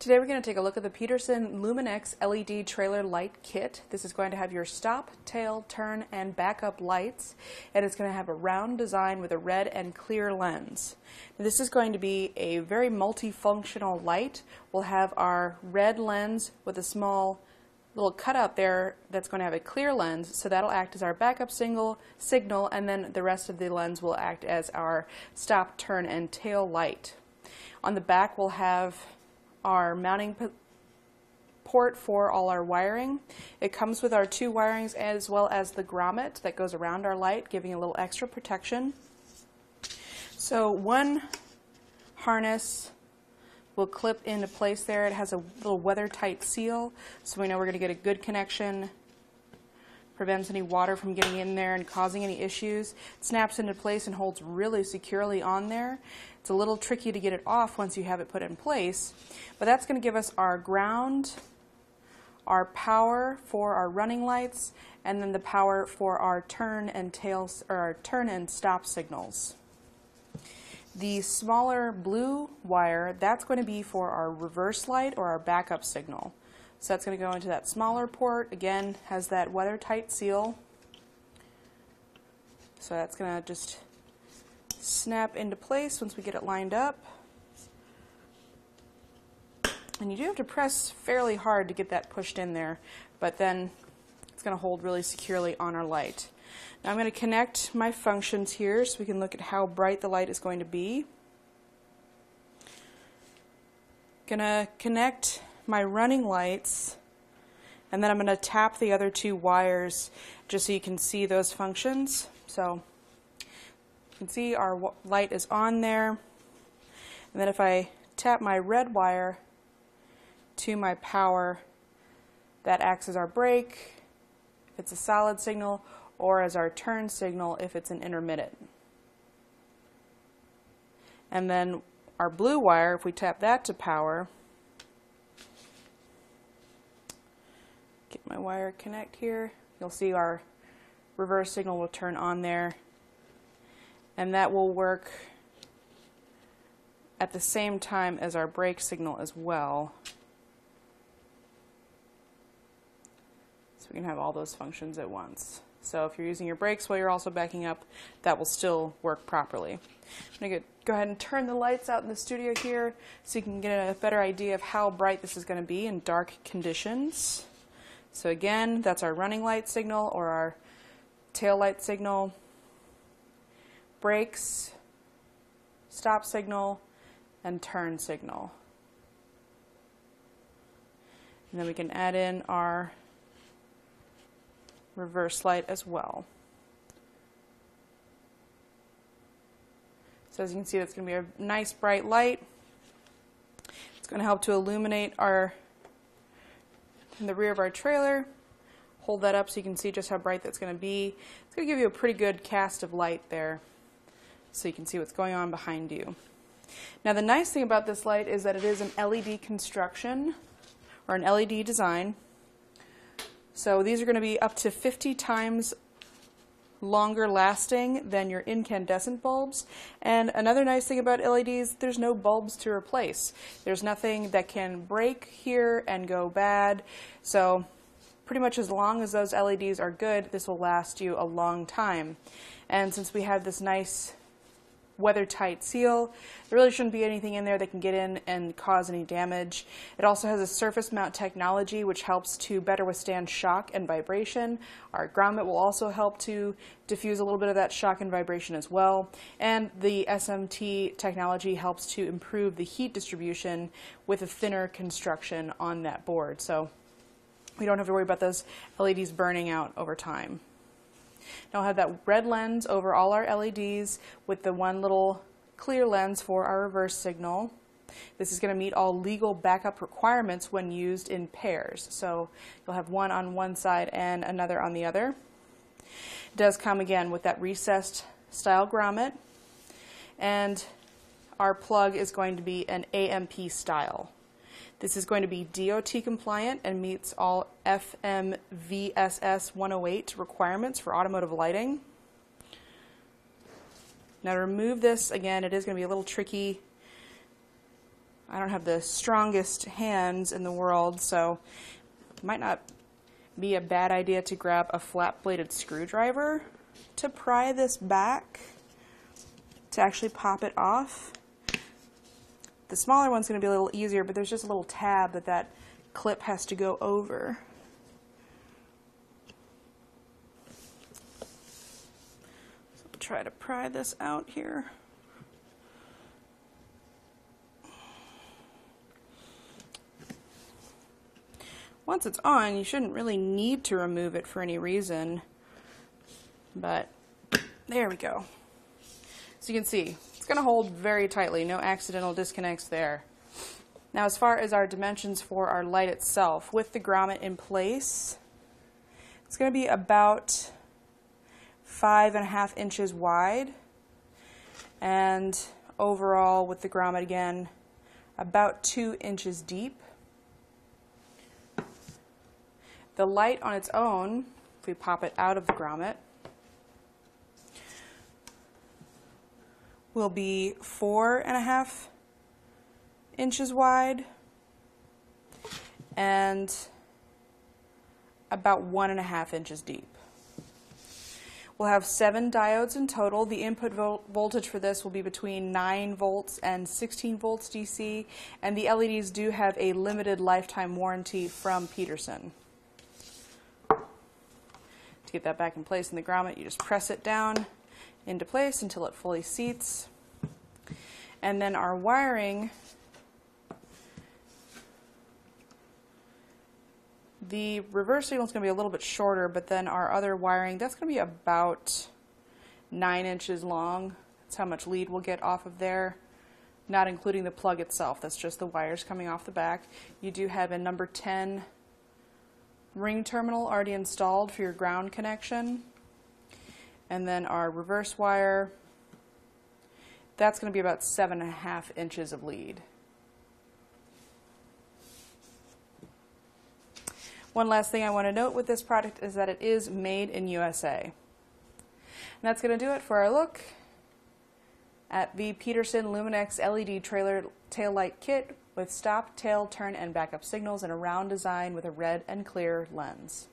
Today we're going to take a look at the Peterson LumenX LED trailer light kit. This is going to have your stop, tail, turn, and backup lights, and it's going to have a round design with a red and clear lens. This is going to be a very multifunctional light. We'll have our red lens with a small little cutout there that's going to have a clear lens, so that'll act as our backup signal, and then the rest of the lens will act as our stop, turn, and tail light. On the back we'll have our mounting port for all our wiring. It comes with our two wirings as well as the grommet that goes around our light, giving a little extra protection. So one harness will clip into place there. It has a little weather-tight seal, so we know we're going to get a good connection. Prevents any water from getting in there and causing any issues. It snaps into place and holds really securely on there. It's a little tricky to get it off once you have it put in place, but that's going to give us our ground, our power for our running lights, and then the power for our turn and stop signals. The smaller blue wire, that's going to be for our reverse light or our backup signal. So that's going to go into that smaller port. Again, has that weather-tight seal. So that's going to just snap into place once we get it lined up. And you do have to press fairly hard to get that pushed in there, but then it's going to hold really securely on our light. Now I'm going to connect my functions here so we can look at how bright the light is going to be. I'm going to connect my running lights, and then I'm going to tap the other two wires just so you can see those functions. So you can see our light is on there, and then if I tap my red wire to my power, that acts as our brake if it's a solid signal, or as our turn signal if it's an intermittent. And then our blue wire, if we tap that to power, get my wire connect here, you'll see our reverse signal will turn on there, and that will work at the same time as our brake signal as well. So we can have all those functions at once. So if you're using your brakes while you're also backing up, that will still work properly. I'm going to go ahead and turn the lights out in the studio here so you can get a better idea of how bright this is going to be in dark conditions. So again, that's our running light signal or our tail light signal, brakes, stop signal, and turn signal. And then we can add in our reverse light as well. So as you can see, that's going to be a nice bright light. It's going to help to illuminate our in the rear of our trailer. Hold that up so you can see just how bright that's going to be. It's going to give you a pretty good cast of light there so you can see what's going on behind you. Now the nice thing about this light is that it is an LED construction or an LED design. So these are going to be up to 50 times longer lasting than your incandescent bulbs. And another nice thing about LEDs, there's no bulbs to replace. There's nothing that can break here and go bad. So pretty much as long as those LEDs are good, this will last you a long time. And since we have this nice weather-tight seal, there really shouldn't be anything in there that can get in and cause any damage. It also has a surface mount technology which helps to better withstand shock and vibration. Our grommet will also help to diffuse a little bit of that shock and vibration as well. And the SMT technology helps to improve the heat distribution with a thinner construction on that board. So we don't have to worry about those LEDs burning out over time. Now I'll have that red lens over all our LEDs with the one little clear lens for our reverse signal. This is going to meet all legal backup requirements when used in pairs. So you'll have one on one side and another on the other. It does come again with that recessed style grommet, and our plug is going to be an AMP style. This is going to be DOT compliant and meets all FMVSS 108 requirements for automotive lighting. Now to remove this, again, it is going to be a little tricky. I don't have the strongest hands in the world, so it might not be a bad idea to grab a flat-bladed screwdriver to pry this back, to actually pop it off. The smaller one's going to be a little easier, but there's just a little tab that that clip has to go over. So I'll try to pry this out here. Once it's on, you shouldn't really need to remove it for any reason, but there we go. So you can see, it's going to hold very tightly, no accidental disconnects there. Now as far as our dimensions for our light itself, with the grommet in place, it's going to be about 5.5 inches wide, and overall with the grommet again, about 2 inches deep. The light on its own, if we pop it out of the grommet, will be 4.5 inches wide and about 1.5 inches deep. We'll have 7 diodes in total. The input voltage for this will be between 9 volts and 16 volts DC, and the LEDs do have a limited lifetime warranty from Peterson. To get that back in place in the grommet, you just press it down into place until it fully seats. And then our wiring, the reverse signal is going to be a little bit shorter, but then our other wiring, that's going to be about 9 inches long. That's how much lead we'll get off of there, not including the plug itself. That's just the wires coming off the back. You do have a number 10 ring terminal already installed for your ground connection, and then our reverse wire, that's going to be about 7.5 inches of lead. One last thing I want to note with this product is that it is made in USA. And that's going to do it for our look at the Peterson LumenX LED trailer taillight kit with stop, tail, turn, and backup signals and a round design with a red and clear lens.